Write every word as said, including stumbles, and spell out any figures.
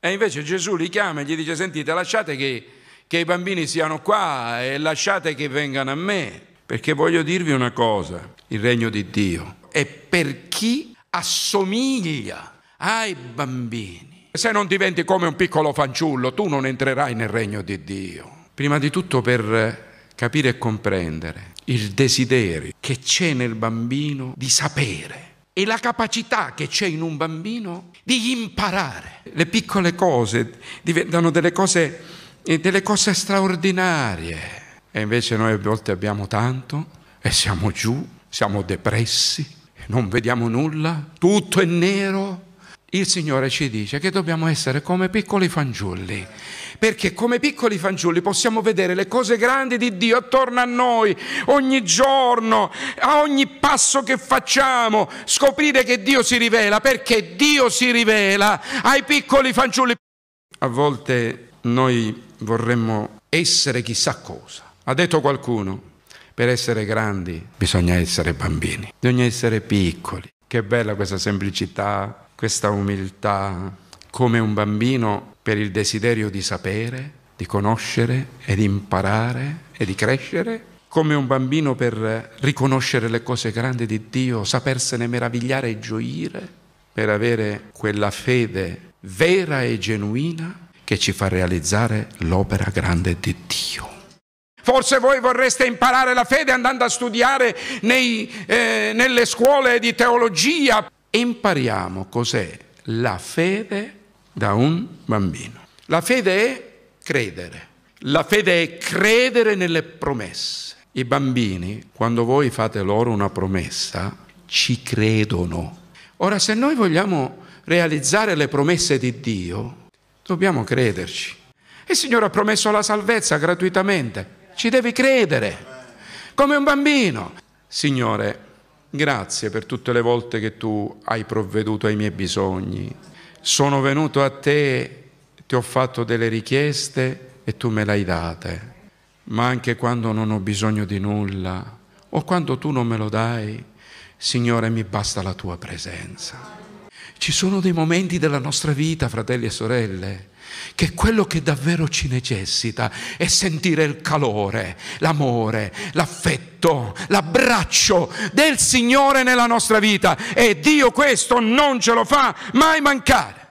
E invece Gesù li chiama e gli dice: sentite, lasciate che, che i bambini siano qua e lasciate che vengano a me, perché voglio dirvi una cosa, il regno di Dio è per chi assomiglia ai bambini. Se non diventi come un piccolo fanciullo, tu non entrerai nel regno di Dio. Prima di tutto, per capire e comprendere il desiderio che c'è nel bambino di sapere e la capacità che c'è in un bambino di imparare. Le piccole cose diventano delle cose, delle cose straordinarie. E invece noi a volte abbiamo tanto e siamo giù, siamo depressi, non vediamo nulla, tutto è nero. Il Signore ci dice che dobbiamo essere come piccoli fanciulli, perché come piccoli fanciulli possiamo vedere le cose grandi di Dio attorno a noi, ogni giorno, a ogni passo che facciamo, scoprire che Dio si rivela, perché Dio si rivela ai piccoli fanciulli. A volte noi vorremmo essere chissà cosa. Ha detto qualcuno, per essere grandi bisogna essere bambini, bisogna essere piccoli. Che bella questa semplicità, questa umiltà, come un bambino, per il desiderio di sapere, di conoscere e di imparare e di crescere, come un bambino per riconoscere le cose grandi di Dio, sapersene meravigliare e gioire, per avere quella fede vera e genuina che ci fa realizzare l'opera grande di Dio. Forse voi vorreste imparare la fede andando a studiare nei, eh, nelle scuole di teologia. Impariamo cos'è la fede da un bambino. La fede è credere. La fede è credere nelle promesse. I bambini, quando voi fate loro una promessa, ci credono. Ora, se noi vogliamo realizzare le promesse di Dio, dobbiamo crederci. Il Signore ha promesso la salvezza gratuitamente. Ci devi credere, come un bambino. Signore, grazie per tutte le volte che Tu hai provveduto ai miei bisogni. Sono venuto a te, ti ho fatto delle richieste e tu me le hai date, ma anche quando non ho bisogno di nulla o quando tu non me lo dai, Signore, mi basta la tua presenza. Ci sono dei momenti della nostra vita, fratelli e sorelle, che quello che davvero ci necessita è sentire il calore, l'amore, l'affetto, l'abbraccio del Signore nella nostra vita, e Dio questo non ce lo fa mai mancare.